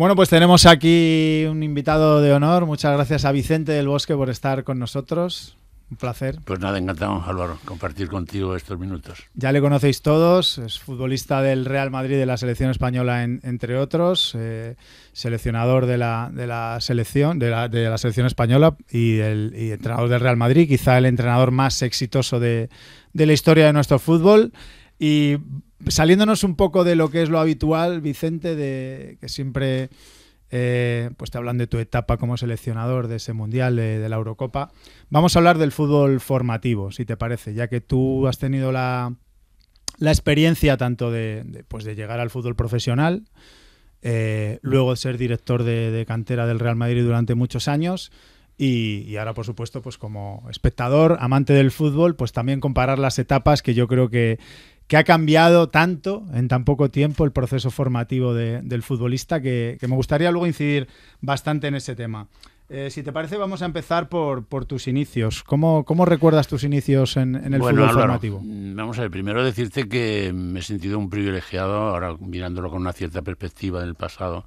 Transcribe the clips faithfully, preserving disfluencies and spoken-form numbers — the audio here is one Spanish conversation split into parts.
Bueno, pues tenemos aquí un invitado de honor. Muchas gracias a Vicente del Bosque por estar con nosotros. Un placer. Pues nada, encantado, Álvaro, compartir contigo estos minutos. Ya le conocéis todos, es futbolista del Real Madrid, de la Selección Española, en, entre otros, eh, seleccionador de la, de la selección de la, de la Selección Española y, el, y entrenador del Real Madrid, quizá el entrenador más exitoso de, de la historia de nuestro fútbol. Y saliéndonos un poco de lo que es lo habitual, Vicente, de que siempre Eh, pues te hablan de tu etapa como seleccionador, de ese Mundial, de, de la Eurocopa. Vamos a hablar del fútbol formativo, si te parece, ya que tú has tenido la, la experiencia tanto de, de, pues de llegar al fútbol profesional, eh, luego de ser director de, de cantera del Real Madrid durante muchos años y, y ahora, por supuesto, pues como espectador, amante del fútbol, pues también comparar las etapas, que yo creo que que ha cambiado tanto en tan poco tiempo el proceso formativo de, del futbolista, que, que me gustaría luego incidir bastante en ese tema. Eh, si te parece, vamos a empezar por, por tus inicios. ¿Cómo, cómo recuerdas tus inicios en, en el bueno, fútbol Álvaro, formativo? Vamos a ver, primero decirte que me he sentido un privilegiado, ahora mirándolo con una cierta perspectiva del pasado,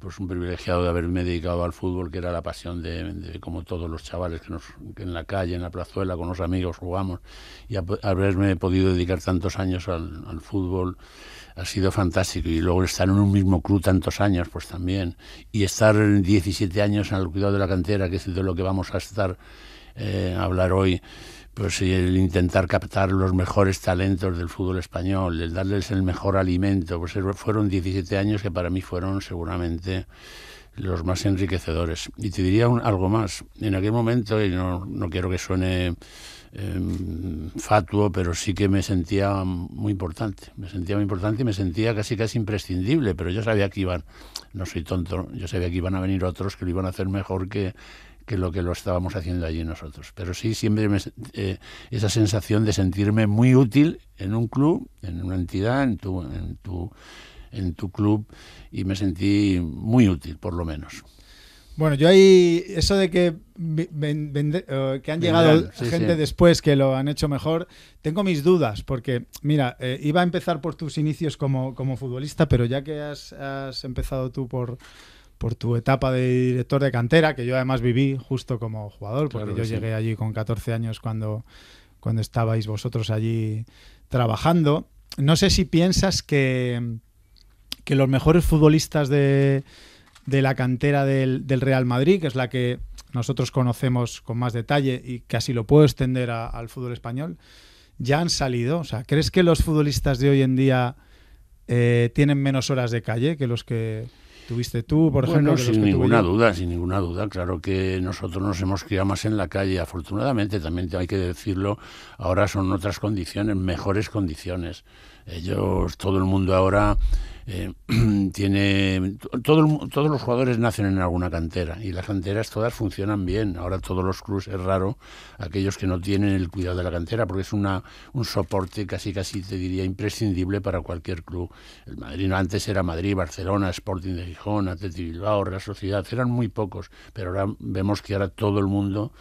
pues un privilegiado de haberme dedicado al fútbol, que era la pasión de, de como todos los chavales que, nos, que en la calle, en la plazuela, con los amigos jugamos, y a, haberme podido dedicar tantos años al, al fútbol ha sido fantástico. Y luego estar en un mismo club tantos años, pues también, y estar diecisiete años en el cuidado de la cantera, que es de lo que vamos a estar eh, a hablar hoy, pues el intentar captar los mejores talentos del fútbol español, el darles el mejor alimento, pues fueron diecisiete años que para mí fueron seguramente los más enriquecedores. Y te diría un, algo más, en aquel momento, y no, no quiero que suene eh, fatuo, pero sí que me sentía muy importante, me sentía muy importante y me sentía casi casi imprescindible, pero yo sabía que iban, no soy tonto, yo sabía que iban a venir otros que lo iban a hacer mejor que que lo que lo estábamos haciendo allí nosotros. Pero sí, siempre me, eh, esa sensación de sentirme muy útil en un club, en una entidad, en tu, en tu, en tu club, y me sentí muy útil, por lo menos. Bueno, yo ahí, eso de que, ben, ben, uh, que han llegado Bien, sí, gente sí. después que lo han hecho mejor, tengo mis dudas, porque, mira, eh, iba a empezar por tus inicios como, como futbolista, pero ya que has, has empezado tú por... por tu etapa de director de cantera, que yo además viví justo como jugador, porque claro, yo sí. llegué allí con catorce años cuando, cuando estabais vosotros allí trabajando. No sé si piensas que, que los mejores futbolistas de, de la cantera del, del Real Madrid, que es la que nosotros conocemos con más detalle y casi lo puedo extender a, al fútbol español, ya han salido. O sea, ¿crees que los futbolistas de hoy en día eh, tienen menos horas de calle que los que tuviste tú, por ejemplo? Bueno, sin ninguna duda, sin ninguna duda. Claro que nosotros nos hemos criado más en la calle. Afortunadamente, también hay que decirlo, ahora son otras condiciones, mejores condiciones. Ellos, todo el mundo ahora eh, tiene... Todo, todos los jugadores nacen en alguna cantera y las canteras todas funcionan bien. Ahora todos los clubes, es raro aquellos que no tienen el cuidado de la cantera, porque es una, un soporte casi, casi te diría, imprescindible para cualquier club. El Madrid antes era Madrid, Barcelona, Sporting de Gijón, Athletic Bilbao, Real Sociedad, eran muy pocos, pero ahora vemos que ahora todo el mundo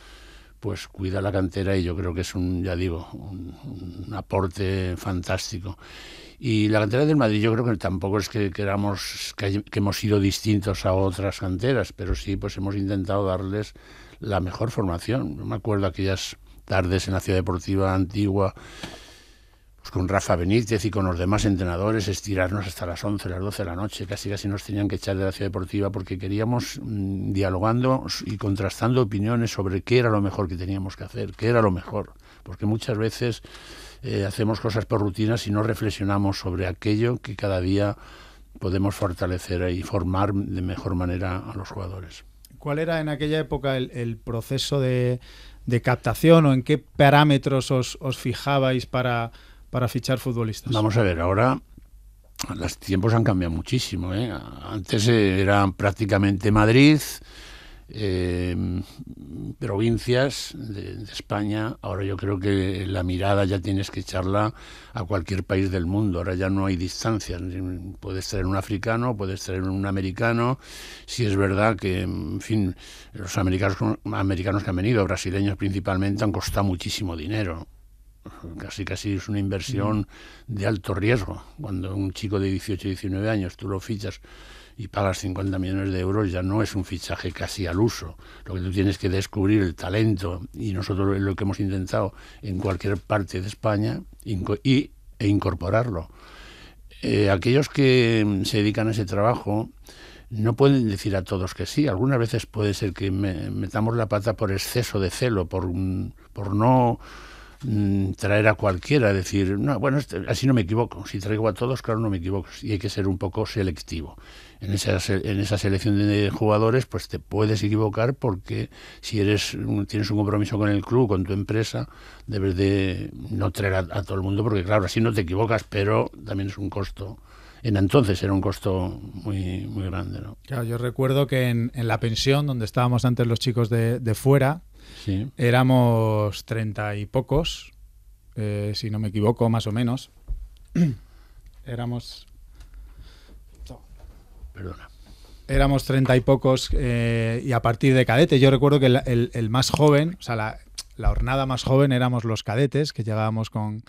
pues cuida la cantera y yo creo que es un, ya digo, un, un aporte fantástico. Y la cantera del Madrid yo creo que tampoco es que queramos que, hay, que hemos sido distintos a otras canteras, pero sí pues hemos intentado darles la mejor formación. Yo me acuerdo aquellas tardes en la Ciudad Deportiva Antigua, con Rafa Benítez y con los demás entrenadores, estirarnos hasta las once, las doce de la noche, casi casi nos tenían que echar de la Ciudad Deportiva porque queríamos mmm, dialogando y contrastando opiniones sobre qué era lo mejor que teníamos que hacer, qué era lo mejor, porque muchas veces eh, hacemos cosas por rutinas y no reflexionamos sobre aquello que cada día podemos fortalecer y formar de mejor manera a los jugadores. ¿Cuál era en aquella época el, el proceso de, de captación o en qué parámetros os, os fijabais para para fichar futbolistas? Vamos a ver, ahora los tiempos han cambiado muchísimo, ¿eh? Antes eh, eran prácticamente Madrid, eh, provincias de, de España. Ahora yo creo que la mirada ya tienes que echarla a cualquier país del mundo. Ahora ya no hay distancias. Puedes traer un africano, puedes traer un americano. Si es verdad que, en fin, los americanos, americanos que han venido, brasileños principalmente, han costado muchísimo dinero. Casi casi es una inversión de alto riesgo. Cuando un chico de dieciocho, diecinueve años tú lo fichas y pagas cincuenta millones de euros, ya no es un fichaje casi al uso. Lo que tú tienes que descubrir el talento, y nosotros es lo que hemos intentado en cualquier parte de España, y, e incorporarlo. Eh, aquellos que se dedican a ese trabajo no pueden decir a todos que sí. Algunas veces puede ser que me, metamos la pata por exceso de celo, por, por no mm, traer a cualquiera, decir, no, bueno, este, así no me equivoco. Si traigo a todos, claro, no me equivoco. Y hay que ser un poco selectivo. En esa, en esa selección de jugadores, pues te puedes equivocar, porque si eres tienes un compromiso con el club, con tu empresa, debes de no traer a, a todo el mundo, porque claro, así no te equivocas, pero también es un costo. En entonces era un costo muy, muy grande, ¿no? Claro, yo recuerdo que en, en la pensión, donde estábamos antes los chicos de, de fuera, sí, éramos treinta y pocos, eh, si no me equivoco, más o menos. éramos... Perdona. Éramos treinta y pocos, eh, y a partir de cadete. Yo recuerdo que el, el, el más joven, o sea, la, la hornada más joven éramos los cadetes, que llegábamos con,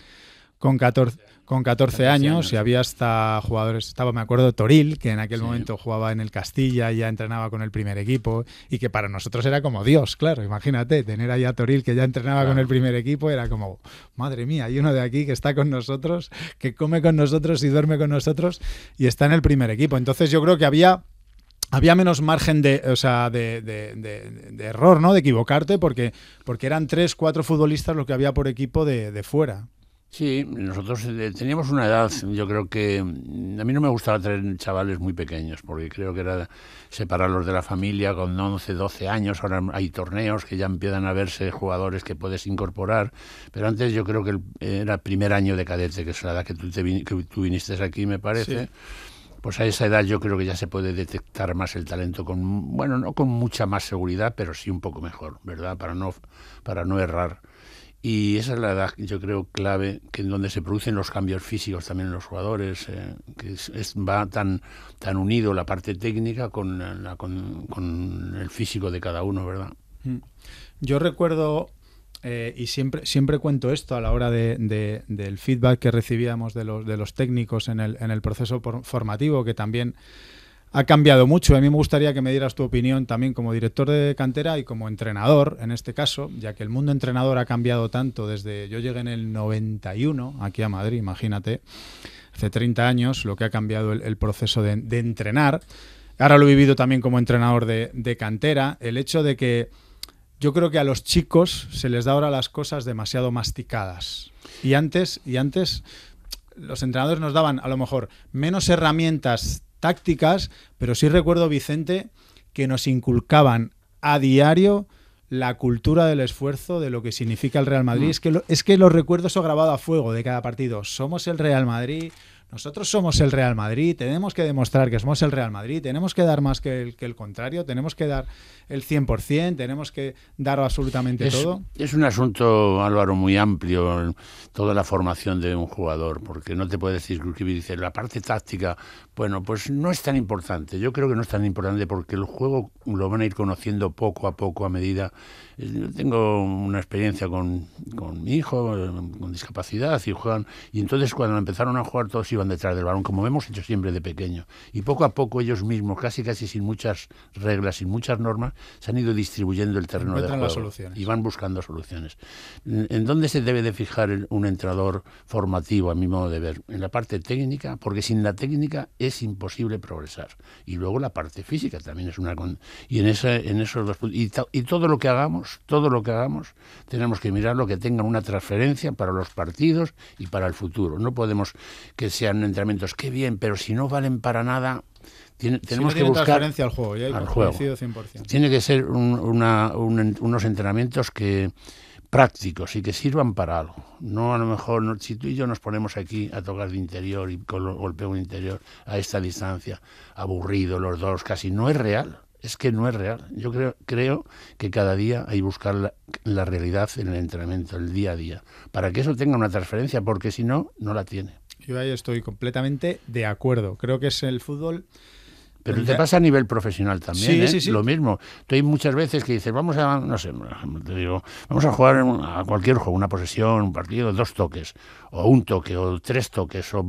con, catorce, con catorce años, y había hasta jugadores, estaba, me acuerdo, Toril, que en aquel sí. momento jugaba en el Castilla, ya entrenaba con el primer equipo, y que para nosotros era como Dios, claro, imagínate, tener ahí a Toril, que ya entrenaba claro. con el primer equipo, era como, madre mía, hay uno de aquí que está con nosotros, que come con nosotros y duerme con nosotros, y está en el primer equipo. Entonces yo creo que había... Había menos margen de, o sea, de, de, de, de error, ¿no? De equivocarte, porque, porque eran tres, cuatro futbolistas lo que había por equipo de, de fuera. Sí, nosotros teníamos una edad, yo creo que... A mí no me gustaba traer chavales muy pequeños, porque creo que era separarlos de la familia con once, doce años. Ahora hay torneos que ya empiezan a verse jugadores que puedes incorporar, pero antes yo creo que era el primer año de cadete, que es la edad que tú, te vin que tú viniste aquí, me parece. Sí. Pues a esa edad yo creo que ya se puede detectar más el talento, con, bueno, no con mucha más seguridad, pero sí un poco mejor, ¿verdad? Para no, para no errar. Y esa es la edad, yo creo, clave, que en donde se producen los cambios físicos también en los jugadores, eh, que es, es, va tan, tan unido la parte técnica con, la, con, con el físico de cada uno, ¿verdad? Yo recuerdo... Eh, y siempre siempre cuento esto a la hora de, de, del feedback que recibíamos de los, de los técnicos en el, en el proceso por, formativo, que también ha cambiado mucho. A mí me gustaría que me dieras tu opinión también como director de cantera y como entrenador, en este caso, ya que el mundo entrenador ha cambiado tanto desde... Yo llegué en el noventa y uno aquí a Madrid, imagínate, hace treinta años, lo que ha cambiado el, el proceso de, de entrenar. Ahora lo he vivido también como entrenador de, de cantera, el hecho de que... Yo creo que a los chicos se les da ahora las cosas demasiado masticadas. Y antes, y antes los entrenadores nos daban, a lo mejor, menos herramientas tácticas, pero sí recuerdo, Vicente, que nos inculcaban a diario la cultura del esfuerzo, de lo que significa el Real Madrid. Mm. Es que lo, es que los recuerdos son grabados a fuego de cada partido. Somos el Real Madrid... Nosotros somos el Real Madrid, tenemos que demostrar que somos el Real Madrid, tenemos que dar más que el, que el contrario, tenemos que dar el cien por cien, tenemos que dar absolutamente es, todo. Es un asunto, Álvaro, muy amplio, toda la formación de un jugador, porque no te puedes circunscribir y decir, la parte táctica, bueno, pues no es tan importante. Yo creo que no es tan importante porque el juego lo van a ir conociendo poco a poco a medida. Yo tengo una experiencia con, con mi hijo, con discapacidad, y juegan, y entonces cuando empezaron a jugar todos iban detrás del balón, como hemos hecho siempre de pequeño. Y poco a poco ellos mismos, casi casi sin muchas reglas, sin muchas normas, se han ido distribuyendo el terreno de juego y van buscando soluciones. ¿En dónde se debe de fijar un entrenador formativo, a mi modo de ver? En la parte técnica, porque sin la técnica es imposible progresar. Y luego la parte física también es una... Y en, esa, en esos dos puntos... Y, y todo lo que hagamos, todo lo que hagamos, tenemos que mirar lo que tenga una transferencia para los partidos y para el futuro. No podemos que sean entrenamientos, qué bien, pero si no valen para nada, tiene, tenemos si no que buscar transferencia al juego, al juego. cien por cien. Tiene que ser un, una, un, unos entrenamientos que prácticos y que sirvan para algo. No, a lo mejor, no, si tú y yo nos ponemos aquí a tocar de interior y golpeo de interior a esta distancia, aburrido los dos, casi no es real. Es que no es real. Yo creo, creo que cada día hay que buscar la, la realidad en el entrenamiento, el día a día, para que eso tenga una transferencia, porque si no, no la tiene. Yo ahí estoy completamente de acuerdo. Creo que es el fútbol Pero te pasa a nivel profesional también, sí, ¿eh? Sí, sí. Lo mismo. Tú hay muchas veces que dices, vamos a, no sé, te digo, vamos a jugar a cualquier juego, una posesión, un partido, dos toques, o un toque, o tres toques, o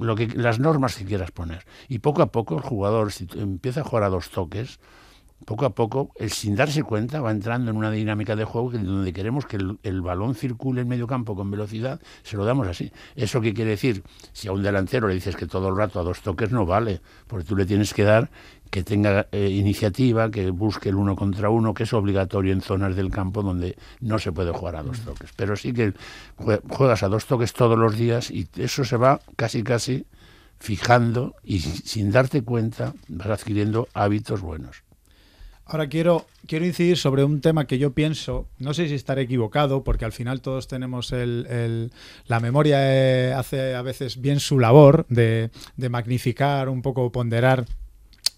lo que las normas que quieras poner. Y poco a poco el jugador, si empieza a jugar a dos toques, poco a poco, él, sin darse cuenta, va entrando en una dinámica de juego que, donde queremos que el, el balón circule en medio campo con velocidad, se lo damos así. ¿Eso qué quiere decir? Si a un delantero le dices que todo el rato a dos toques no vale, porque tú le tienes que dar que tenga eh, iniciativa, que busque el uno contra uno, que es obligatorio en zonas del campo donde no se puede jugar a dos toques. Pero sí que juegas a dos toques todos los días y eso se va casi casi fijando y sin darte cuenta vas adquiriendo hábitos buenos. Ahora quiero, quiero incidir sobre un tema que yo pienso, no sé si estaré equivocado, porque al final todos tenemos el, el, la memoria eh, hace a veces bien su labor de, de magnificar, un poco ponderar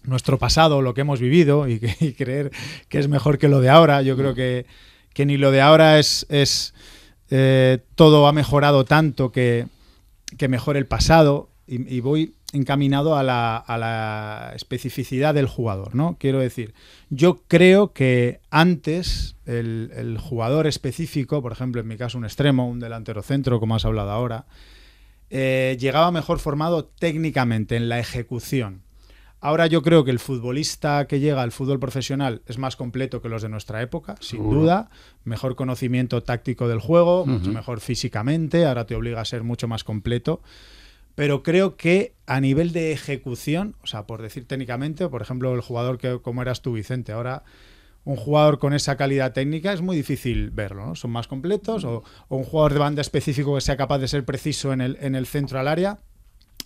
nuestro pasado, lo que hemos vivido y, que, y creer que es mejor que lo de ahora. Yo creo que, que ni lo de ahora es, es eh, todo ha mejorado tanto que, que mejore el pasado y, y voy... encaminado a la, a la especificidad del jugador, ¿no? Quiero decir, yo creo que antes el, el jugador específico, por ejemplo, en mi caso un extremo, un delantero centro, como has hablado ahora, eh, llegaba mejor formado técnicamente en la ejecución. Ahora yo creo que el futbolista que llega al fútbol profesional es más completo que los de nuestra época, sin uh. duda. Mejor conocimiento táctico del juego, uh-huh. mucho mejor físicamente, ahora te obliga a ser mucho más completo. Pero creo que a nivel de ejecución, o sea, por decir técnicamente, por ejemplo, el jugador que como eras tú, Vicente, ahora un jugador con esa calidad técnica es muy difícil verlo, ¿no? Son más completos, o, o un jugador de banda específico que sea capaz de ser preciso en el, en el centro al área.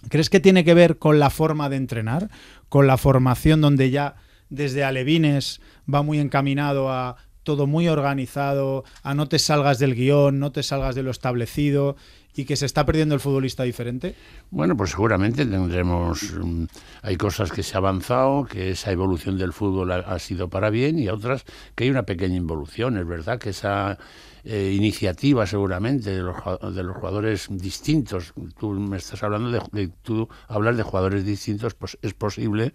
¿Crees que tiene que ver con la forma de entrenar? Con la formación donde ya desde alevines va muy encaminado a todo muy organizado, a no te salgas del guión, no te salgas de lo establecido... ¿Y que se está perdiendo el futbolista diferente? Bueno, pues seguramente tendremos... Um, hay cosas que se ha avanzado, que esa evolución del fútbol ha, ha sido para bien, y otras que hay una pequeña involución, es verdad, que esa eh, iniciativa seguramente de los, de los jugadores distintos, tú me estás hablando de, de... tú hablas de jugadores distintos, pues es posible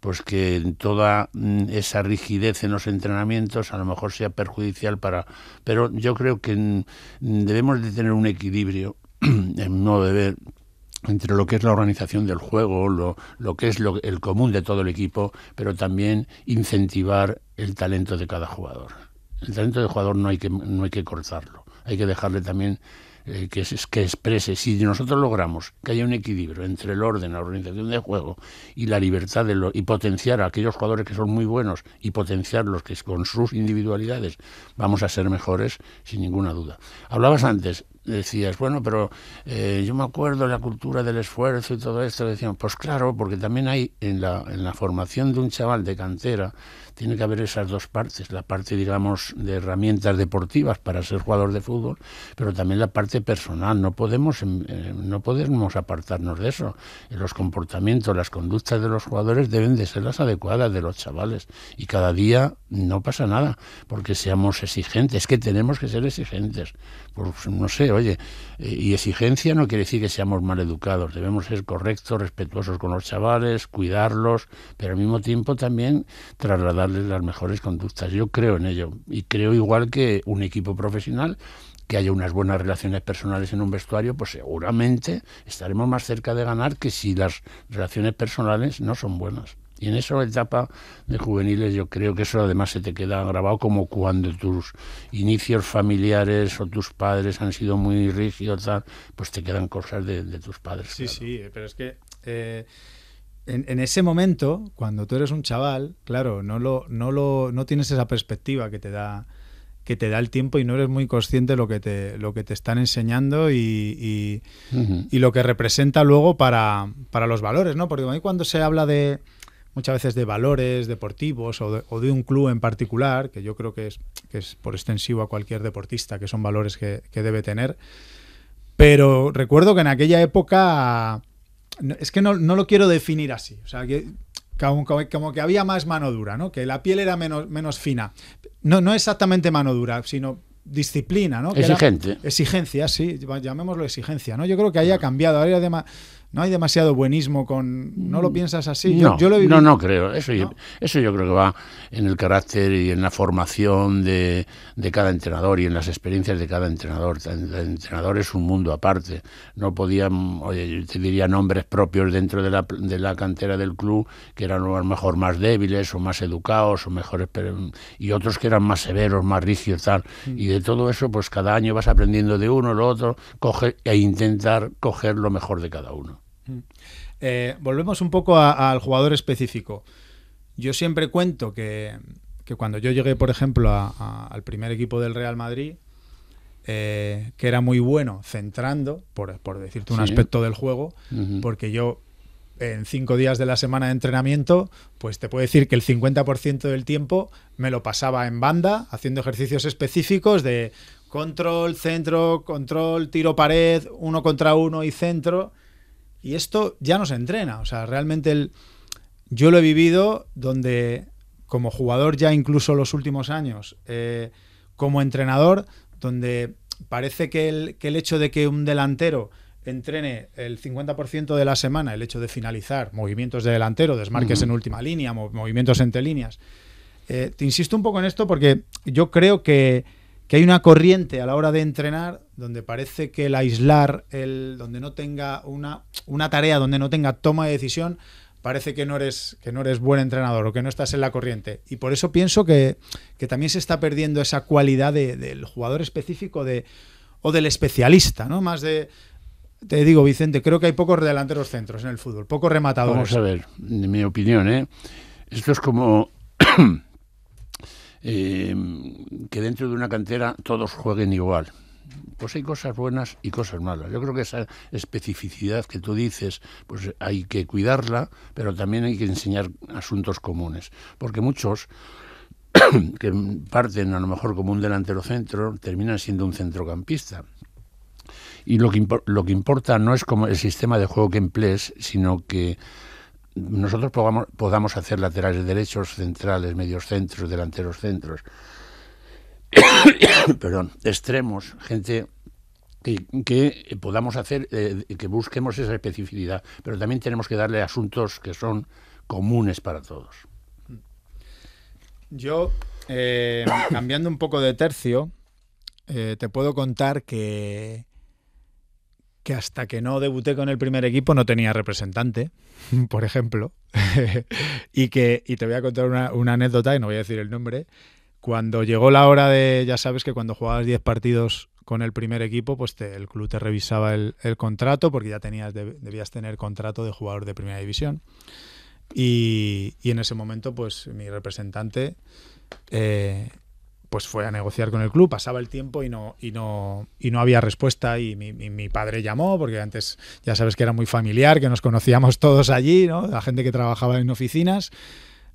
pues que toda mm, esa rigidez en los entrenamientos a lo mejor sea perjudicial para... Pero yo creo que mm, debemos de tener un equilibrio no debe entre lo que es la organización del juego, lo, lo que es lo, el común de todo el equipo, pero también incentivar el talento de cada jugador. El talento del jugador no hay que, no hay que cortarlo, hay que dejarle también eh, que, que exprese. Si nosotros logramos que haya un equilibrio entre el orden, la organización del juego y la libertad de lo, y potenciar a aquellos jugadores que son muy buenos y potenciarlos que con sus individualidades vamos a ser mejores sin ninguna duda. Hablabas antes, decías, bueno, pero eh, yo me acuerdo la cultura del esfuerzo y todo esto, decían, pues claro, porque también hay en la, en la formación de un chaval de cantera, tiene que haber esas dos partes, la parte, digamos, de herramientas deportivas para ser jugador de fútbol, pero también la parte personal, no podemos, eh, no podemos apartarnos de eso, los comportamientos, las conductas de los jugadores deben de ser las adecuadas de los chavales, y cada día no pasa nada, porque seamos exigentes, que tenemos que ser exigentes, pues no sé, oye, y exigencia no quiere decir que seamos maleducados, debemos ser correctos, respetuosos con los chavales, cuidarlos, pero al mismo tiempo también trasladarles las mejores conductas. Yo creo en ello y creo igual que un equipo profesional que haya unas buenas relaciones personales en un vestuario, pues seguramente estaremos más cerca de ganar que si las relaciones personales no son buenas. Y en esa etapa de juveniles yo creo que eso además se te queda grabado como cuando tus inicios familiares o tus padres han sido muy rígidos, tal, pues te quedan cosas de, de tus padres. Sí, claro. Sí, pero es que eh, en, en ese momento, cuando tú eres un chaval, claro, no, lo, no, lo, no tienes esa perspectiva que te da, que te da el tiempo y no eres muy consciente de lo que te, lo que te están enseñando y, y, uh-huh. y lo que representa luego para, para los valores, ¿no? Porque a mí cuando se habla de... muchas veces de valores deportivos o de, o de un club en particular, que yo creo que es, que es por extensivo a cualquier deportista, que son valores que, que debe tener. Pero recuerdo que en aquella época, es que no, no lo quiero definir así, o sea, que, como, como que había más mano dura, ¿no? Que la piel era menos, menos fina. No, no exactamente mano dura, sino disciplina, ¿no? Que exigente. Era, exigencia, sí, llamémoslo exigencia, ¿no? Yo creo que haya cambiado, ahora hay además... no hay demasiado buenismo con... ¿No lo piensas así? No, yo, yo lo he vivido. no, no creo. Eso, ¿no? Yo, eso yo creo que va en el carácter y en la formación de, de cada entrenador y en las experiencias de cada entrenador. El entrenador es un mundo aparte. No podían, oye, te diría nombres propios dentro de la, de la cantera del club que eran a lo mejor más débiles o más educados o mejores, y otros que eran más severos, más rígidos, tal. Mm. Y de todo eso, pues cada año vas aprendiendo de uno, lo otro, coger, e intentar coger lo mejor de cada uno. Eh, volvemos un poco al jugador específico. Yo siempre cuento que, que cuando yo llegué, por ejemplo, a, a, al primer equipo del Real Madrid, eh, que era muy bueno centrando, por, por decirte un sí. aspecto del juego, uh-huh. porque yo en cinco días de la semana de entrenamiento, pues te puedo decir que el cincuenta por ciento del tiempo me lo pasaba en banda, haciendo ejercicios específicos de control, centro, control, tiro pared, uno contra uno y centro. Y esto ya no se entrena, o sea, realmente el, yo lo he vivido donde como jugador ya incluso los últimos años, eh, como entrenador, donde parece que el, que el hecho de que un delantero entrene el cincuenta por ciento de la semana, el hecho de finalizar, movimientos de delantero, desmarques uh-huh. en última línea, movimientos entre líneas. Eh, te insisto un poco en esto porque yo creo que, que hay una corriente a la hora de entrenar donde parece que el aislar, el, donde no tenga una, una tarea, donde no tenga toma de decisión, parece que no eres, que no eres buen entrenador o que no estás en la corriente. Y por eso pienso que, que también se está perdiendo esa cualidad de, del jugador específico de, o del especialista, ¿no? Más de... Te digo, Vicente, creo que hay pocos delanteros centros en el fútbol, pocos rematadores. Vamos a ver, de mi opinión, ¿eh? Esto es como... Eh, que dentro de una cantera todos jueguen igual. Pues hay cosas buenas y cosas malas. Yo creo que esa especificidad que tú dices, pues hay que cuidarla, pero también hay que enseñar asuntos comunes. Porque muchos que parten a lo mejor como un delantero centro, terminan siendo un centrocampista. Y lo que, lo que importa no es como el sistema de juego que emplees, sino que nosotros podamos, podamos hacer laterales derechos, centrales, medios centros, delanteros centros, perdón, extremos, gente que, que podamos hacer, eh, que busquemos esa especificidad, pero también tenemos que darle asuntos que son comunes para todos. Yo, eh, cambiando un poco de tercio, eh, te puedo contar que... que hasta que no debuté con el primer equipo no tenía representante, por ejemplo. y que y te voy a contar una, una anécdota, y no voy a decir el nombre. Cuando llegó la hora de... Ya sabes que cuando jugabas diez partidos con el primer equipo, pues te, el club te revisaba el, el contrato, porque ya tenías debías tener contrato de jugador de primera división. Y, y en ese momento, pues mi representante... Eh, pues fue a negociar con el club, pasaba el tiempo y no, y no, y no había respuesta, y mi, mi, mi padre llamó, porque antes ya sabes que era muy familiar, que nos conocíamos todos allí, ¿no? La gente que trabajaba en oficinas,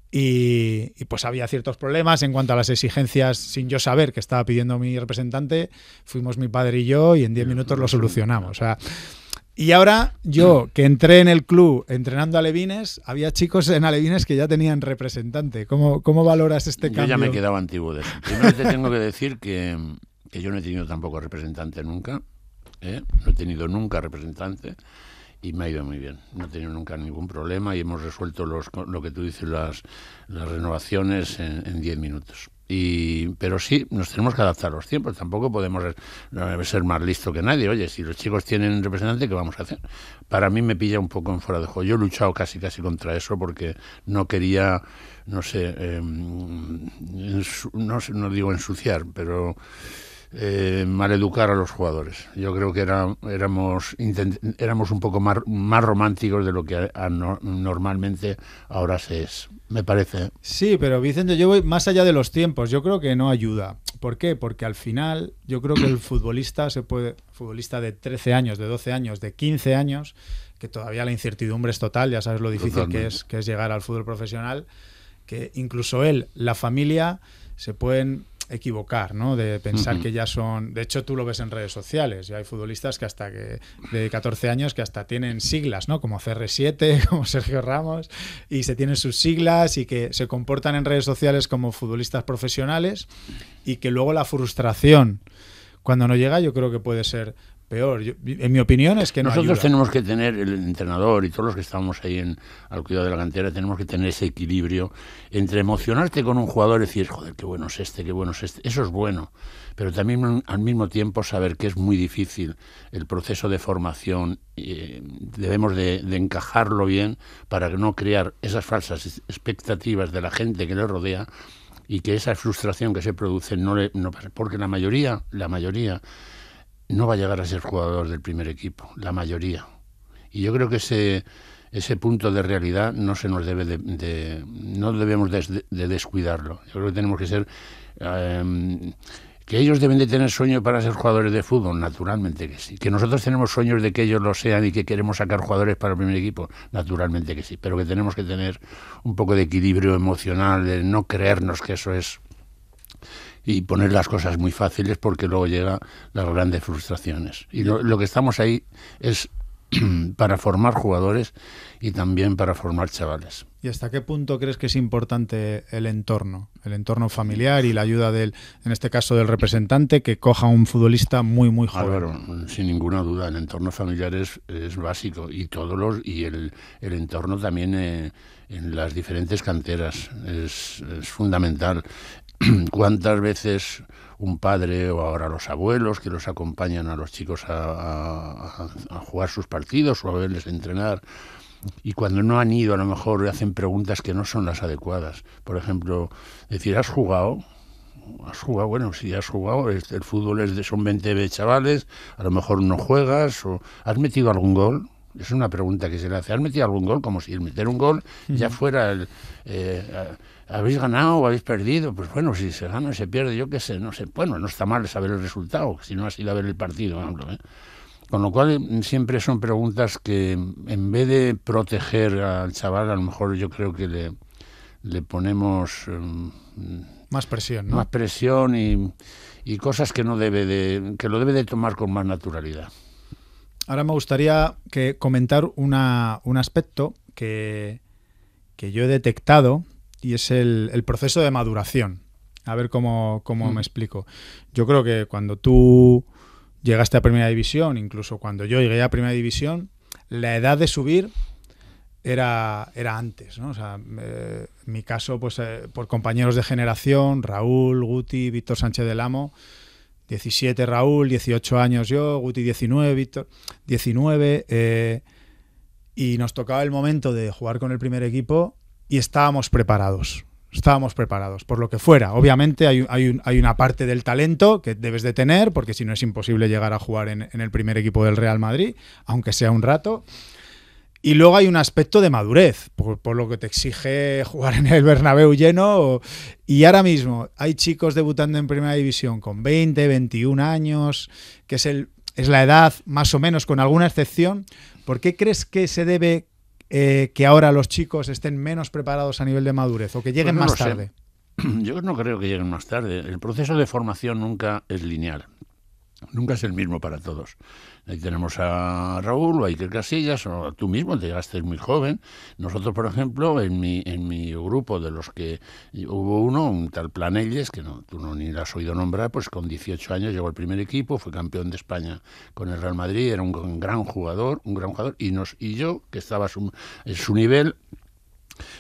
y, y pues había ciertos problemas en cuanto a las exigencias, sin yo saber que estaba pidiendo mi representante, fuimos mi padre y yo, y en diez minutos lo solucionamos. O sea, y ahora yo, que entré en el club entrenando alevines, había chicos en alevines que ya tenían representante. ¿Cómo, cómo valoras este cambio? Yo ya me he quedado antiguo de eso. Primero te tengo que decir que, que yo no he tenido tampoco representante nunca. ¿eh? No he tenido nunca representante y me ha ido muy bien. No he tenido nunca ningún problema y hemos resuelto los, lo que tú dices, las, las renovaciones en diez minutos. Y, pero sí, nos tenemos que adaptar a los tiempos, tampoco podemos ser más listos que nadie. Oye, si los chicos tienen representante, ¿qué vamos a hacer? Para mí me pilla un poco en fuera de juego. Yo he luchado casi casi contra eso porque no quería, no sé, eh, no, no digo ensuciar, pero eh, maleducar a los jugadores. Yo creo que era, éramos, intent, éramos un poco más, más románticos de lo que a, a, no, normalmente ahora se es. Me parece. Sí, pero Vicente, yo voy más allá de los tiempos. Yo creo que no ayuda. ¿Por qué? Porque al final yo creo que el futbolista se puede, futbolista de trece años, de doce años, de quince años, que todavía la incertidumbre es total, ya sabes lo difícil que es, que es llegar al fútbol profesional, que incluso él, la familia, se pueden equivocar, ¿no? De pensar uh-huh. que ya son... De hecho, tú lo ves en redes sociales. Ya hay futbolistas que hasta que de catorce años que hasta tienen siglas, ¿no? Como C R siete, como Sergio Ramos, y se tienen sus siglas y que se comportan en redes sociales como futbolistas profesionales y que luego la frustración cuando no llega yo creo que puede ser peor. Yo, en mi opinión es que no nosotros ayuda. Tenemos que tener, el entrenador y todos los que estamos ahí en, al cuidado de la cantera, tenemos que tener ese equilibrio entre emocionarte con un jugador y decir, joder, qué bueno es este, qué bueno es este, eso es bueno, pero también al mismo tiempo saber que es muy difícil el proceso de formación, eh, debemos de, de encajarlo bien para no crear esas falsas expectativas de la gente que le rodea y que esa frustración que se produce no le... No, porque la mayoría, la mayoría... no va a llegar a ser jugador del primer equipo, la mayoría. Y yo creo que ese, ese punto de realidad no se nos debe de, de no debemos de, de descuidarlo. Yo creo que tenemos que ser eh, que ellos deben de tener sueños para ser jugadores de fútbol, naturalmente que sí. Que nosotros tenemos sueños de que ellos lo sean y que queremos sacar jugadores para el primer equipo, naturalmente que sí. Pero que tenemos que tener un poco de equilibrio emocional, de no creernos que eso es. Y poner las cosas muy fáciles porque luego llegan las grandes frustraciones. Y lo, lo que estamos ahí es para formar jugadores y también para formar chavales. ¿Y hasta qué punto crees que es importante el entorno? El entorno familiar y la ayuda del, en este caso, del representante que coja a un futbolista muy, muy joven. Álvaro, sin ninguna duda, el entorno familiar es, es básico y todos los y el, el entorno también eh, en las diferentes canteras es, es fundamental. ¿Cuántas veces un padre o ahora los abuelos que los acompañan a los chicos a, a, a jugar sus partidos o a verles entrenar? Y cuando no han ido, a lo mejor le hacen preguntas que no son las adecuadas. Por ejemplo, decir, ¿has jugado? ¿Has jugado? Bueno, si has jugado, el fútbol es de, son veinte chavales, a lo mejor no juegas, o ¿has metido algún gol? Es una pregunta que se le hace. ¿Has metido algún gol? Como si el meter un gol ya fuera el... Eh, ¿habéis ganado o habéis perdido? Pues bueno, si se gana o se pierde, yo qué sé, no sé. Bueno, no está mal saber el resultado, si no has ido a ver el partido, ejemplo, ¿eh? Con lo cual, siempre son preguntas que, en vez de proteger al chaval, a lo mejor yo creo que le, le ponemos... Um, más presión, ¿no? Más presión y, y cosas que no debe de, que lo debe de tomar con más naturalidad. Ahora me gustaría que comentar una, un aspecto que, que yo he detectado y es el, el proceso de maduración. A ver cómo, cómo mm. me explico. Yo creo que cuando tú llegaste a Primera División, incluso cuando yo llegué a Primera División, la edad de subir era, era antes, ¿no? O sea, eh, en mi caso, pues eh, por compañeros de generación, Raúl, Guti, Víctor Sánchez del Amo... diecisiete Raúl, dieciocho años yo, Guti diecinueve, Víctor diecinueve, eh, y nos tocaba el momento de jugar con el primer equipo y estábamos preparados, estábamos preparados, por lo que fuera. Obviamente hay, hay, un, hay una parte del talento que debes de tener, porque si no es imposible llegar a jugar en, en el primer equipo del Real Madrid, aunque sea un rato. Y luego hay un aspecto de madurez, por, por lo que te exige jugar en el Bernabéu lleno. O, y ahora mismo hay chicos debutando en Primera División con veinte, veintiún años, que es, el, es la edad más o menos, con alguna excepción. ¿Por qué crees que se debe eh, que ahora los chicos estén menos preparados a nivel de madurez o que lleguen pues no más tarde? Sé. Yo no creo que lleguen más tarde. El proceso de formación nunca es lineal. Nunca es el mismo para todos. Ahí tenemos a Raúl, a Iker Casillas, o tú mismo, te llegaste muy joven. Nosotros, por ejemplo, en mi, en mi grupo de los que hubo uno, un tal Planelles, que no, tú no ni lo has oído nombrar, pues con dieciocho años llegó al primer equipo, fue campeón de España con el Real Madrid, era un gran jugador, un gran jugador, y, nos, y yo, que estaba a su, a su nivel...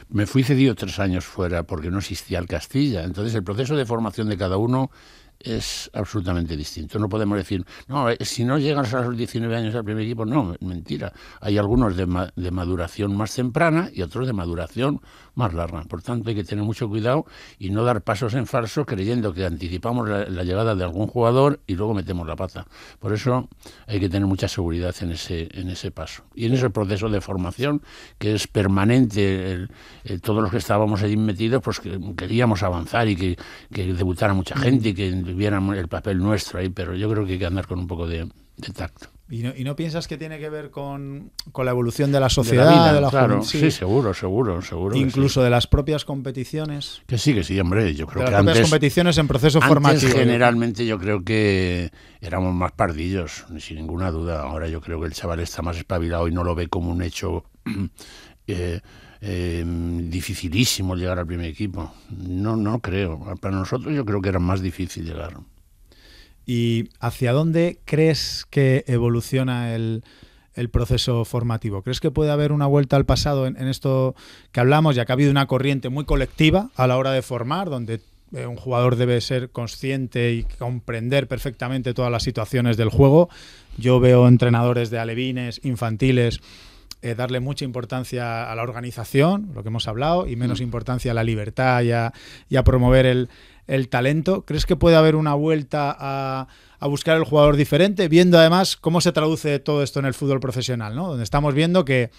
Me fui cedido tres años fuera porque no existía el Castilla. Entonces el proceso de formación de cada uno es absolutamente distinto. No podemos decir, no, si no llegas a los diecinueve años al primer equipo, no, mentira. Hay algunos de, ma de maduración más temprana y otros de maduración más larga. Por tanto, hay que tener mucho cuidado y no dar pasos en falso creyendo que anticipamos la, la llegada de algún jugador y luego metemos la pata. Por eso hay que tener mucha seguridad en ese, en ese paso. Y en ese proceso de formación, que es permanente, el, el, todos los que estábamos allí metidos, pues que queríamos avanzar y que, que debutara mucha gente y que vieran el papel nuestro ahí, pero yo creo que hay que andar con un poco de, de tacto. ¿Y no, ¿Y no piensas que tiene que ver con, con la evolución de la sociedad, de la, vida, de la claro, juventud? Sí, seguro, seguro, seguro. Incluso sí. De las propias competiciones. Que sí, que sí, hombre. Yo creo de que las antes, propias competiciones en proceso antes formativo. Generalmente yo creo que éramos más pardillos, sin ninguna duda. Ahora yo creo que el chaval está más espabilado y no lo ve como un hecho... Eh, Eh, dificilísimo llegar al primer equipo. No, no creo. Para nosotros yo creo que era más difícil llegar. ¿Y hacia dónde crees que evoluciona el, el proceso formativo? ¿Crees que puede haber una vuelta al pasado en, en esto que hablamos, ya que ha habido una corriente muy colectiva a la hora de formar, donde un jugador debe ser consciente y comprender perfectamente todas las situaciones del juego? Yo veo entrenadores de alevines, infantiles, eh, darle mucha importancia a la organización, lo que hemos hablado, y menos importancia a la libertad y a, y a promover el, el talento. ¿Crees que puede haber una vuelta a, a buscar el jugador diferente? Viendo además cómo se traduce todo esto en el fútbol profesional, ¿no? Donde estamos viendo que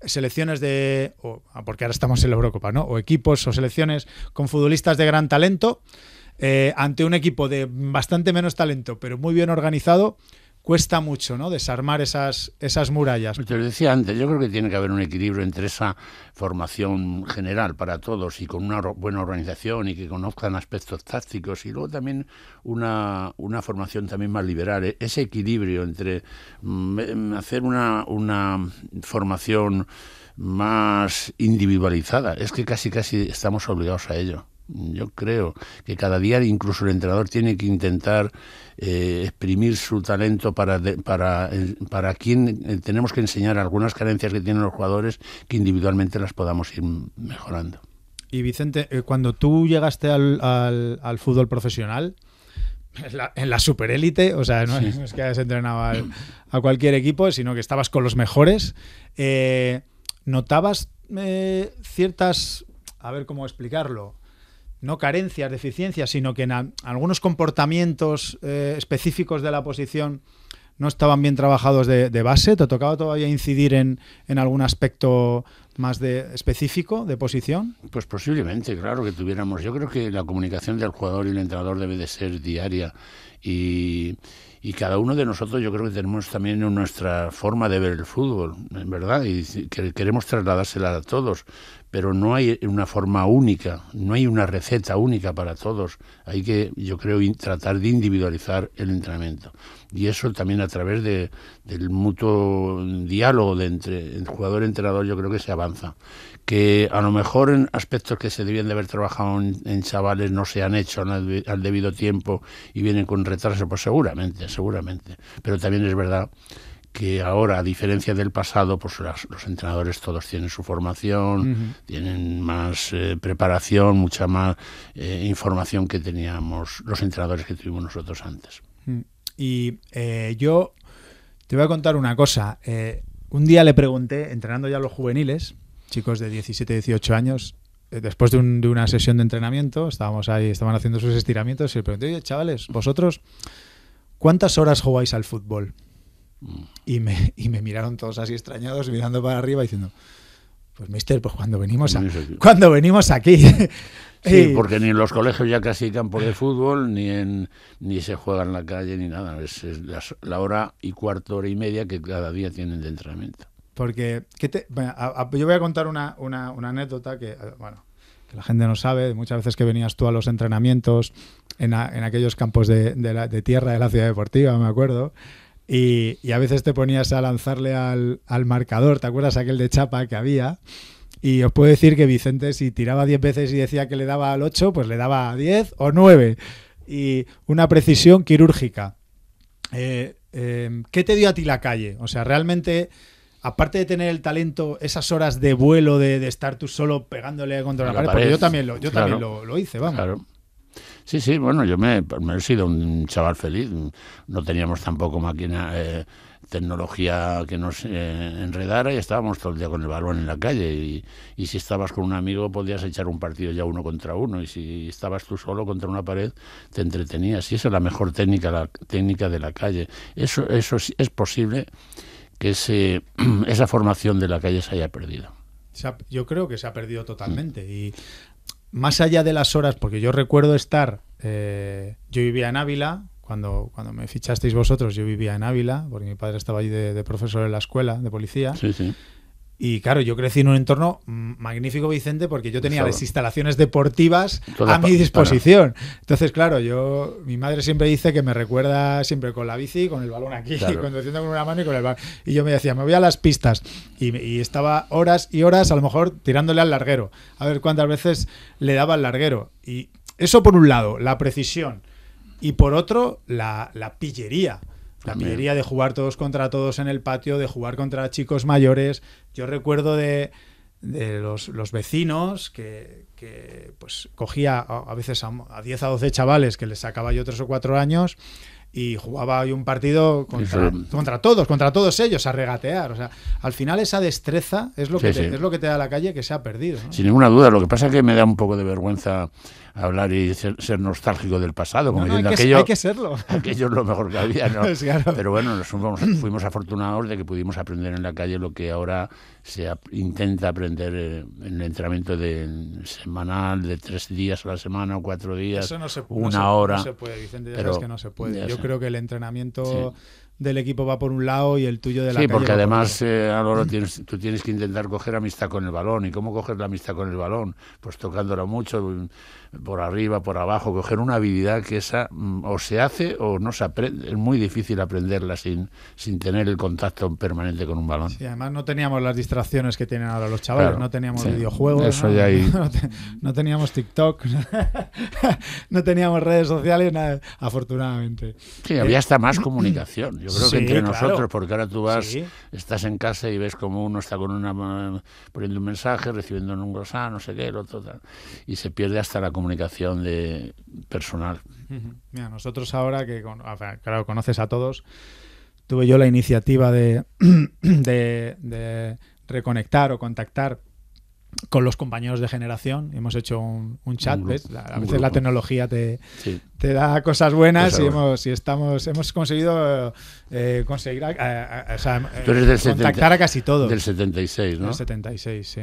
selecciones de, oh, porque ahora estamos en la Eurocopa, ¿no? O equipos o selecciones con futbolistas de gran talento, eh, ante un equipo de bastante menos talento, pero muy bien organizado, cuesta mucho, ¿no? Desarmar esas, esas murallas. Te lo decía antes, yo creo que tiene que haber un equilibrio entre esa formación general para todos y con una buena organización y que conozcan aspectos tácticos, y luego también una, una formación también más liberal. Ese equilibrio entre mm, hacer una, una formación más individualizada, es que casi casi estamos obligados a ello. Yo creo que cada día incluso el entrenador tiene que intentar eh, exprimir su talento para, de, para, para quien tenemos que enseñar algunas carencias que tienen los jugadores, que individualmente las podamos ir mejorando. Y Vicente, eh, cuando tú llegaste al, al, al fútbol profesional, en la, en la superélite, o sea, no, sí. no es que hayas entrenado al, a cualquier equipo, sino que estabas con los mejores, eh, ¿notabas eh, ciertas, a ver cómo explicarlo, no carencias, deficiencias, sino que en algunos comportamientos eh, específicos de la posición no estaban bien trabajados de, de base? ¿Te tocaba todavía incidir en, en algún aspecto más de específico de posición? Pues posiblemente, claro que tuviéramos. Yo creo que la comunicación del jugador y el entrenador debe de ser diaria, y, y cada uno de nosotros yo creo que tenemos también nuestra forma de ver el fútbol, en verdad, y que queremos trasladársela a todos. Pero no hay una forma única, no hay una receta única para todos. Hay que, yo creo, tratar de individualizar el entrenamiento. Y eso también a través de, del mutuo diálogo de entre el jugador y el entrenador, yo creo que se avanza. Que a lo mejor en aspectos que se debían de haber trabajado en, en chavales no se han hecho al, al debido tiempo y vienen con retraso, pues seguramente, seguramente. Pero también es verdad que ahora, a diferencia del pasado, pues las, los entrenadores todos tienen su formación, uh-huh. tienen más eh, preparación, mucha más eh, información que teníamos los entrenadores que tuvimos nosotros antes. Y eh, yo te voy a contar una cosa. Eh, un día le pregunté, entrenando ya a los juveniles, chicos de diecisiete, dieciocho años, eh, después de, un, de una sesión de entrenamiento, estábamos ahí, estaban haciendo sus estiramientos, y le pregunté: oye, chavales, vosotros, ¿cuántas horas jugáis al fútbol? Y me, y me miraron todos así extrañados, mirando para arriba, diciendo: pues mister, pues cuando venimos, a, cuando venimos aquí. Sí, porque ni en los colegios ya casi hay campo de fútbol, ni en ni se juega en la calle, ni nada. Es, es la, la hora y cuarto, hora y media que cada día tienen de entrenamiento. Porque ¿qué te, bueno, a, a, yo voy a contar una, una, una anécdota que, bueno, que la gente no sabe. Muchas veces que venías tú a los entrenamientos en, a, en aquellos campos de, de, la, de tierra de la ciudad deportiva, me acuerdo. Y, y a veces te ponías a lanzarle al, al marcador, ¿te acuerdas aquel de chapa que había? Y os puedo decir que Vicente, si tiraba diez veces y decía que le daba al ocho, pues le daba a diez o nueve. Y una precisión quirúrgica. Eh, eh, ¿Qué te dio a ti la calle? O sea, realmente, aparte de tener el talento, esas horas de vuelo, de, de estar tú solo pegándole contra la, la pared, pared, porque yo también lo, yo claro. también lo, lo hice, vamos. Claro. Sí, sí, bueno, yo me, me he sido un chaval feliz. No teníamos tampoco máquina, eh, tecnología que nos eh, enredara, y estábamos todo el día con el balón en la calle. Y, y si estabas con un amigo podías echar un partido ya uno contra uno, y si estabas tú solo contra una pared te entretenías. Y esa es la mejor técnica, la técnica de la calle. Eso, eso es, es posible que ese, esa formación de la calle se haya perdido. Se ha, yo creo que se ha perdido totalmente. Y más allá de las horas, porque yo recuerdo estar, eh, yo vivía en Ávila, cuando, cuando me fichasteis vosotros yo vivía en Ávila, porque mi padre estaba allí de, de profesor en la escuela, de policía. Sí, sí. Y claro, yo crecí en un entorno magnífico, Vicente, porque yo tenía las instalaciones deportivas a mi disposición. Entonces, claro, yo mi madre siempre dice que me recuerda siempre con la bici, con el balón aquí, claro, conduciendo con una mano y con el balón. Y yo me decía, me voy a las pistas. Y, y estaba horas y horas, a lo mejor, tirándole al larguero. A ver cuántas veces le daba al larguero. Y eso por un lado, la precisión. y por otro la, la pillería. La pillería de jugar todos contra todos en el patio, de jugar contra chicos mayores. Yo recuerdo de, de los, los vecinos que, que pues cogía a, a veces a, a diez a doce chavales que les sacaba yo tres o cuatro años y jugaba yo un partido contra, sí, contra todos, contra todos ellos, a regatear. O sea, al final esa destreza es lo, sí, que, te, sí. es lo que te da la calle, que se ha perdido, ¿no? Sin ninguna duda. Lo que pasa es que me da un poco de vergüenza hablar y ser, ser nostálgico del pasado, como no, no, diciendo hay que, aquello, hay que serlo. Aquello es lo mejor que había, ¿no? Pues claro. Pero bueno, nos fuimos, fuimos afortunados de que pudimos aprender en la calle lo que ahora se ap intenta aprender en el entrenamiento de, semanal, de tres días a la semana o cuatro días, Eso no se, una no se, hora. No se puede, Vicente, ya sabes que no se puede. Yo sé. creo que el entrenamiento... Sí. del equipo va por un lado y el tuyo de la sí, calle. Sí, porque además, eh, Álvaro, tienes, tú tienes que intentar coger amistad con el balón. ¿Y cómo coger la amistad con el balón? Pues tocándolo mucho, por arriba, por abajo, coger una habilidad que esa o se hace o no se aprende. Es muy difícil aprenderla sin, sin tener el contacto permanente con un balón. Sí, además no teníamos las distracciones que tienen ahora los chavales, claro, no teníamos sí. videojuegos, Eso ¿no? Ya hay... no, te, no teníamos TikTok, no teníamos redes sociales, nada, afortunadamente. Sí, había hasta más comunicación. Yo creo sí, que entre claro. nosotros, porque ahora tú vas, sí. estás en casa y ves como uno está con una poniendo un mensaje, recibiendo un WhatsApp, no sé qué, el otro tal, y se pierde hasta la comunicación de personal. Uh-huh. Mira, nosotros ahora que con, claro, conoces a todos, tuve yo la iniciativa de, de, de reconectar o contactar con los compañeros de generación. Hemos hecho un, un chat, un grupo, ¿ves? A veces la tecnología te, sí. te da cosas buenas, cosas buenas. y, hemos, y estamos, hemos conseguido eh, conseguir a, a, a, o sea, contactar setenta, a casi todos. Del setenta y seis, ¿no? Del setenta y seis, sí.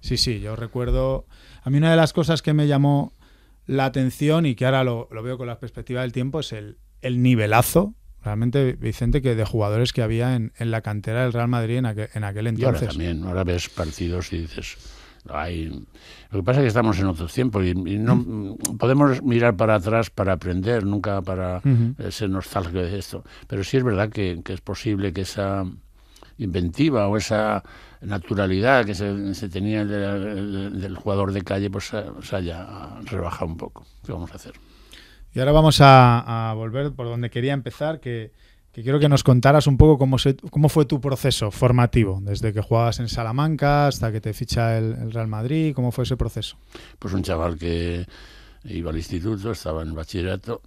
Sí, sí, yo recuerdo... A mí una de las cosas que me llamó la atención y que ahora lo, lo veo con la perspectiva del tiempo es el, el nivelazo, realmente, Vicente, que de jugadores que había en, en la cantera del Real Madrid en aquel, en aquel entonces. Y ahora también, ahora ves partidos y dices... Hay... Lo que pasa es que estamos en otros tiempos y, y no mm. podemos mirar para atrás para aprender, nunca para uh-huh. ser nostálgico de esto. Pero sí es verdad que, que es posible que esa inventiva o esa naturalidad que se, se tenía del, del jugador de calle pues se haya rebajado un poco. ¿Qué vamos a hacer? Y ahora vamos a, a volver por donde quería empezar, que, que quiero que nos contaras un poco cómo, se, cómo fue tu proceso formativo, desde que jugabas en Salamanca hasta que te ficha el, el Real Madrid. ¿Cómo fue ese proceso? Pues un chaval que iba al instituto, estaba en el bachillerato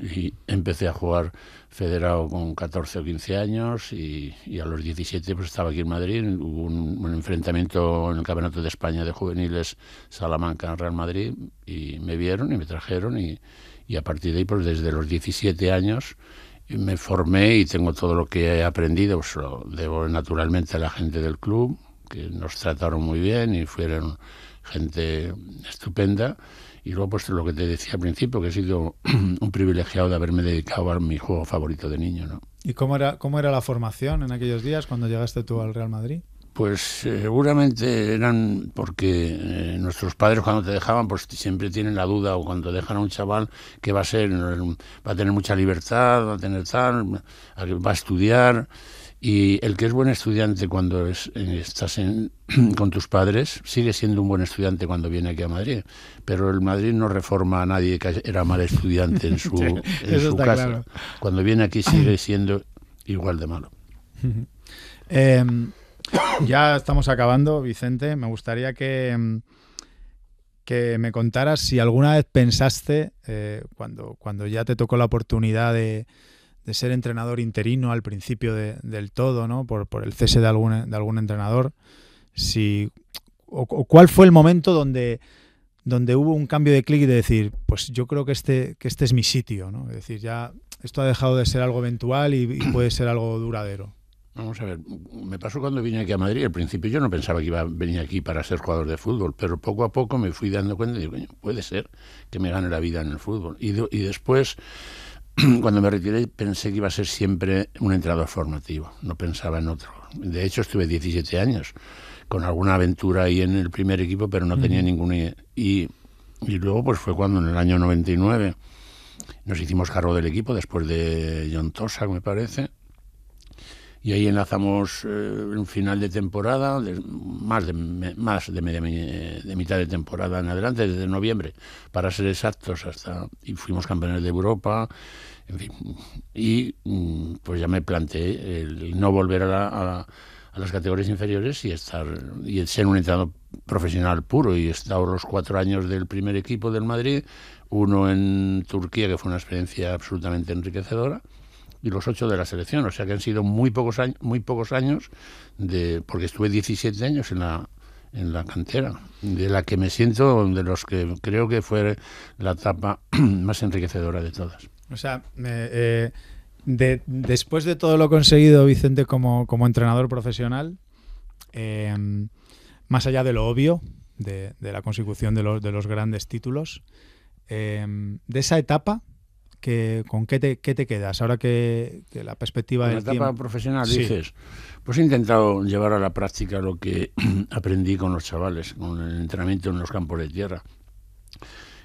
y empecé a jugar federado con catorce o quince años y, y a los diecisiete pues estaba aquí en Madrid. Hubo un, un enfrentamiento en el Campeonato de España de Juveniles Salamanca-Real Madrid y me vieron y me trajeron y, y a partir de ahí pues desde los diecisiete años me formé y tengo todo lo que he aprendido. Pues lo debo naturalmente a la gente del club, que nos trataron muy bien y fueron gente estupenda. Y luego pues lo que te decía al principio, que he sido un privilegiado de haberme dedicado a mi juego favorito de niño, ¿no? ¿Y cómo era, cómo era la formación en aquellos días cuando llegaste tú al Real Madrid? Pues eh, seguramente eran porque eh, nuestros padres cuando te dejaban pues siempre tienen la duda, o cuando dejan a un chaval que va a ser, va a tener mucha libertad, va a tener tal, va a estudiar, y el que es buen estudiante cuando es, estás en, con tus padres sigue siendo un buen estudiante cuando viene aquí a Madrid, pero el Madrid no reforma a nadie que era mal estudiante en su, sí, en su casa, claro. Cuando viene aquí sigue siendo igual de malo. eh, Ya estamos acabando, Vicente. Me gustaría que, que me contaras si alguna vez pensaste, eh, cuando, cuando ya te tocó la oportunidad de, de ser entrenador interino al principio de, del todo, ¿no? Por, por el cese de algún, de algún entrenador, si, o, o cuál fue el momento donde, donde hubo un cambio de clic y de decir, pues yo creo que este, que este es mi sitio, ¿no? Es decir, ya esto ha dejado de ser algo eventual y, y puede ser algo duradero. Vamos a ver, me pasó cuando vine aquí a Madrid. Al principio yo no pensaba que iba a venir aquí para ser jugador de fútbol, pero poco a poco me fui dando cuenta y digo, coño, puede ser que me gane la vida en el fútbol. Y, de, y después, cuando me retiré, pensé que iba a ser siempre un entrenador formativo, no pensaba en otro. De hecho, estuve diecisiete años con alguna aventura ahí en el primer equipo, pero no mm. tenía ninguna idea. Y, y luego pues fue cuando en el año noventa y nueve nos hicimos cargo del equipo, después de John Tossack, me parece. y ahí enlazamos eh, un final de temporada, de, más, de, más de, media, de mitad de temporada en adelante, desde noviembre, para ser exactos, hasta y fuimos campeones de Europa, en fin, y pues ya me planteé el no volver a, la, a, la, a las categorías inferiores y estar y ser un entrenador profesional puro, y he estado los cuatro años del primer equipo del Madrid, uno en Turquía, que fue una experiencia absolutamente enriquecedora, y los ocho de la selección, o sea que han sido muy pocos años, muy pocos años de, porque estuve diecisiete años en la en la cantera, de la que me siento, de los que creo que fue la etapa más enriquecedora de todas. O sea, eh, eh, de, después de todo lo conseguido, Vicente, como, como entrenador profesional, eh, más allá de lo obvio, de, de la consecución de los, de los grandes títulos, eh, de esa etapa, Que, ¿con qué te, qué te quedas? Ahora que, que la perspectiva de la etapa tiempo... profesional, sí. Dices, pues he intentado llevar a la práctica lo que aprendí con los chavales, con el entrenamiento en los campos de tierra,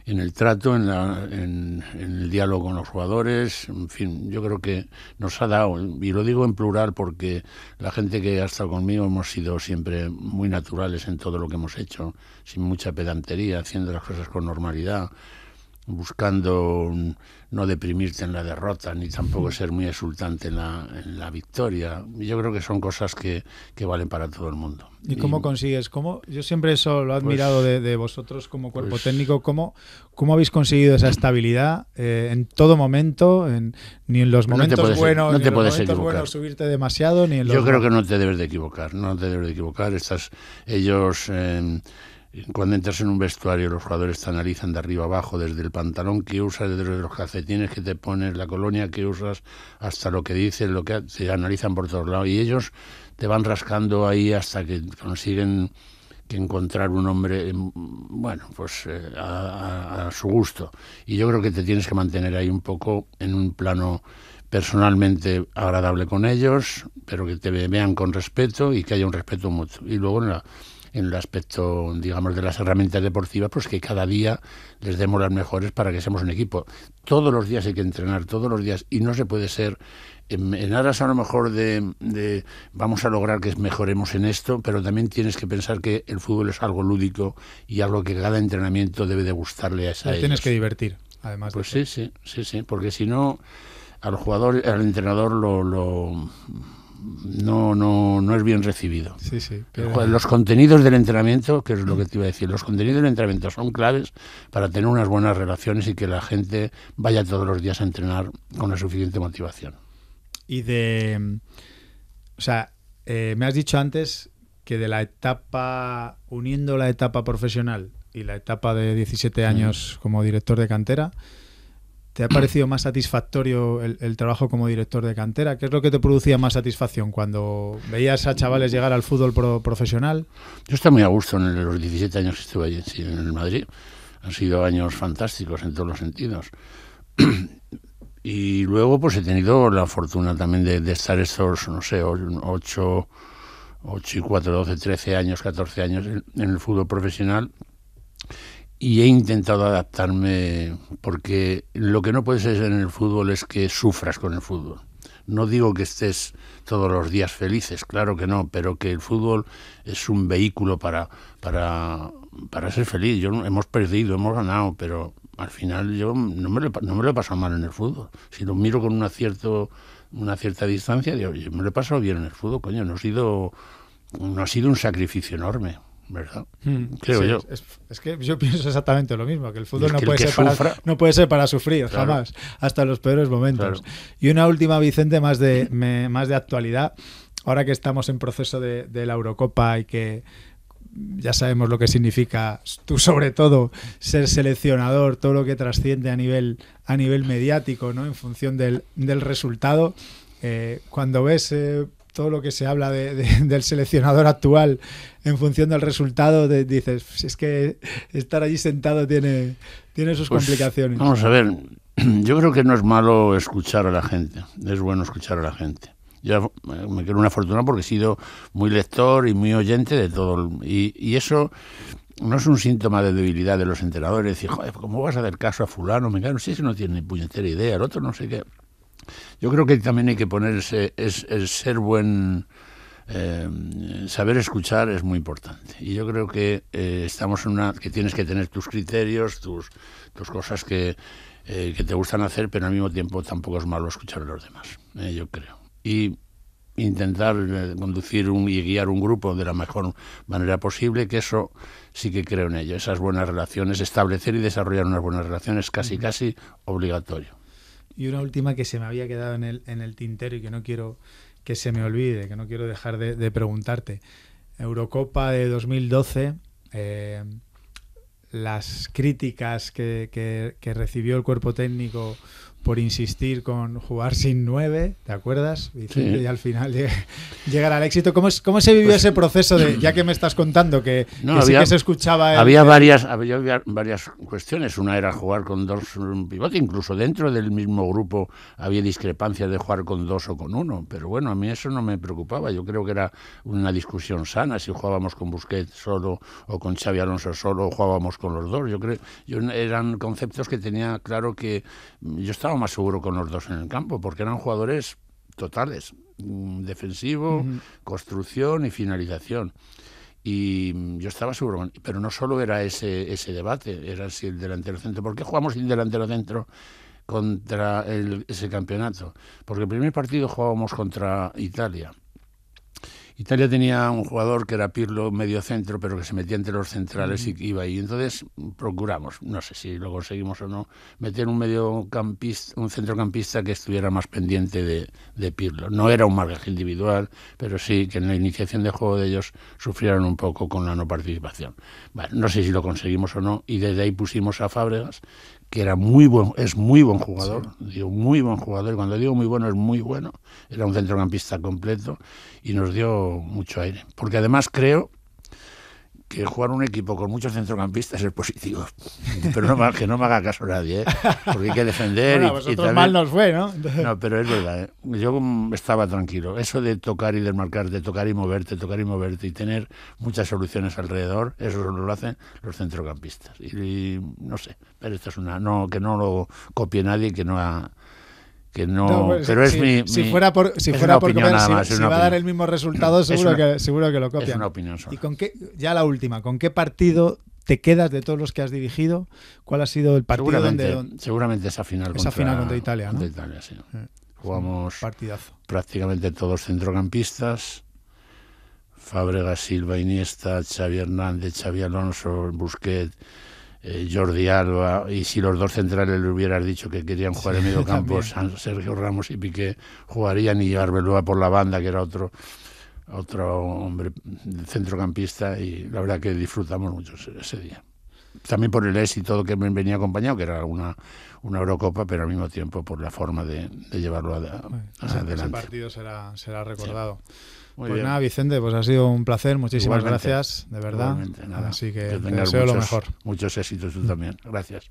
en el trato, en, la, en, en el diálogo con los jugadores, en fin, yo creo que nos ha dado, y lo digo en plural porque la gente que ha estado conmigo hemos sido siempre muy naturales en todo lo que hemos hecho, sin mucha pedantería, haciendo las cosas con normalidad, buscando no deprimirte en la derrota ni tampoco ser muy exultante en la, en la victoria. Yo creo que son cosas que, que valen para todo el mundo. ¿Y cómo y, consigues? ¿Cómo? Yo siempre eso lo he admirado pues, de, de vosotros como cuerpo pues, técnico. ¿Cómo, ¿Cómo habéis conseguido esa estabilidad eh, en todo momento? En, ni en los momentos no puedes, buenos, no te ni en los momentos equivocar. buenos subirte demasiado. Ni en los Yo creo que no te debes de equivocar. No te debes de equivocar. Estás, ellos... Eh, Cuando entras en un vestuario, los jugadores te analizan de arriba abajo, desde el pantalón que usas, desde los calcetines que te pones, la colonia que usas, hasta lo que dices, lo que te analizan por todos lados. Y ellos te van rascando ahí hasta que consiguen que encontrar un hombre, bueno, pues eh, a, a su gusto. Y yo creo que te tienes que mantener ahí un poco en un plano personalmente agradable con ellos, pero que te vean con respeto y que haya un respeto mutuo. Y luego en la... en el aspecto, digamos, de las herramientas deportivas, pues que cada día les demos las mejores para que seamos un equipo. Todos los días hay que entrenar, todos los días, y no se puede ser en, en aras a lo mejor de, de vamos a lograr que mejoremos en esto, pero también tienes que pensar que el fútbol es algo lúdico y algo que cada entrenamiento debe de gustarle a esa edad. Tienes que divertir, además. Pues sí, sí, sí, sí, porque si no, al jugador, al entrenador lo... lo No, no, no es bien recibido. Sí, sí, pero... Los contenidos del entrenamiento, que es lo que te iba a decir, los contenidos del entrenamiento son claves para tener unas buenas relaciones y que la gente vaya todos los días a entrenar con la suficiente motivación. Y de... O sea, eh, me has dicho antes que de la etapa, uniendo la etapa profesional y la etapa de diecisiete años mm. como director de cantera, ¿te ha parecido más satisfactorio el, el trabajo como director de cantera? ¿Qué es lo que te producía más satisfacción cuando veías a chavales llegar al fútbol pro, profesional? Yo estaba muy a gusto en los diecisiete años que estuve allí en el Madrid. Han sido años fantásticos en todos los sentidos. Y luego pues he tenido la fortuna también de, de estar estos, no sé, ocho, ocho y cuatro, doce, trece años, catorce años en, en el fútbol profesional. Y he intentado adaptarme, porque lo que no puedes hacer en el fútbol es que sufras con el fútbol. No digo que estés todos los días felices, claro que no, pero que el fútbol es un vehículo para, para, para ser feliz. Yo, hemos perdido, hemos ganado, pero al final yo no me, lo, no me lo he pasado mal en el fútbol. Si lo miro con una, cierto, una cierta distancia, digo, yo me lo he pasado bien en el fútbol, coño, no ha sido, no ha sido un sacrificio enorme. ¿Verdad? Mm, Creo sí, yo. Es, es que yo pienso exactamente lo mismo, que el fútbol es que no, puede el que ser sufra, para, no puede ser para sufrir, claro, jamás, hasta los peores momentos. Claro. Y una última, Vicente, más de, me, más de actualidad. Ahora que estamos en proceso de, de la Eurocopa y que ya sabemos lo que significa tú, sobre todo, ser seleccionador, todo lo que trasciende a nivel, a nivel mediático, ¿no? En función del, del resultado, eh, cuando ves... Eh, todo lo que se habla de, de, del seleccionador actual en función del resultado, de, dices, es que estar allí sentado tiene, tiene sus pues, complicaciones. Vamos a ver, yo creo que no es malo escuchar a la gente, es bueno escuchar a la gente. Yo me creo una fortuna porque he sido muy lector y muy oyente de todo, y, y eso no es un síntoma de debilidad de los entrenadores, decir, joder, ¿cómo vas a hacer caso a fulano? Me cago, no sé si no tiene ni puñetera idea, el otro no sé qué. Yo creo que también hay que ponerse, es, es ser buen, eh, saber escuchar es muy importante. Y yo creo que eh, estamos en una, que tienes que tener tus criterios, tus, tus cosas que, eh, que te gustan hacer, pero al mismo tiempo tampoco es malo escuchar a los demás, eh, yo creo. Y intentar conducir un, y guiar un grupo de la mejor manera posible, que eso sí que creo en ello. Esas buenas relaciones, establecer y desarrollar unas buenas relaciones, casi casi obligatorio. Y una última que se me había quedado en el, en el tintero y que no quiero que se me olvide, que no quiero dejar de, de preguntarte. Eurocopa de dos mil doce, eh, las críticas que, que, que recibió el cuerpo técnico por insistir con jugar sin nueve, ¿te acuerdas, Vicente? Sí. Y al final lleg llegar al éxito. ¿Cómo, es, cómo se vivió pues, ese proceso de, ya que me estás contando que, no, que había, sí que se escuchaba? El, había, varias, había, había varias cuestiones. Una era jugar con dos pivotes, incluso dentro del mismo grupo había discrepancias de jugar con dos o con uno, pero bueno, a mí eso no me preocupaba. Yo creo que era una discusión sana si jugábamos con Busquets solo o con Xavi Alonso solo o jugábamos con los dos. Yo creo, yo, eran conceptos que tenía claro que yo estaba más seguro con los dos en el campo, porque eran jugadores totales, defensivo, uh-huh. construcción y finalización. Y yo estaba seguro, pero no solo era ese, ese debate, era si el delantero centro. ¿Por qué jugamos sin delantero centro contra el, ese campeonato? Porque el primer partido jugábamos contra Italia. Italia tenía un jugador que era Pirlo, medio centro, pero que se metía entre los centrales y iba ahí. Entonces procuramos, no sé si lo conseguimos o no, meter un mediocampista, un centrocampista que estuviera más pendiente de, de Pirlo. No era un marcaje individual, pero sí que en la iniciación de juego de ellos sufrieron un poco con la no participación. Bueno, no sé si lo conseguimos o no, y desde ahí pusimos a Fábregas, que era muy buen, es muy buen jugador, sí. digo muy buen jugador, cuando digo muy bueno es muy bueno, era un centrocampista completo y nos dio mucho aire, porque además creo que jugar un equipo con muchos centrocampistas es positivo, pero no, que no me haga caso nadie, ¿eh? Porque hay que defender. Bueno, y, vosotros y también, mal nos fue, ¿no? No, pero es verdad, ¿eh? Yo estaba tranquilo, eso de tocar y desmarcar, de tocar y moverte, tocar y moverte y tener muchas soluciones alrededor, eso solo lo hacen los centrocampistas, y, y no sé, pero esto es una, no, que no lo copie nadie, que no ha... Que no, no pues, pero es si, mi, si mi, fuera por si fuera por copiar, si, más, si va opinión. A dar el mismo resultado, seguro una, que seguro que lo copian. Es una opinión sola. Y con qué, ya la última, ¿con qué partido te quedas de todos los que has dirigido? ¿Cuál ha sido el partido seguramente, donde, donde seguramente esa final esa contra, final contra Italia, ¿no? Contra Italia, sí. Sí. Jugamos partidazo. Prácticamente todos centrocampistas. Fábregas, Silva, Iniesta, Xavi Hernández, Xavi Alonso, Busquets, Jordi Alba, y si los dos centrales le hubieras dicho que querían jugar en medio campo, Sergio Ramos y Piqué jugarían, y Arbeloa por la banda, que era otro otro hombre centrocampista, y la verdad que disfrutamos mucho ese día. También por el éxito que me venía acompañado, que era una, una Eurocopa, pero al mismo tiempo por la forma de, de llevarlo a, a o sea, adelante. Ese partido será, será recordado. Sí. Muy pues bien. Nada, Vicente, pues ha sido un placer. Muchísimas igualmente, gracias, de verdad. Así que, que te deseo lo mejor. Muchos éxitos tú también. Gracias.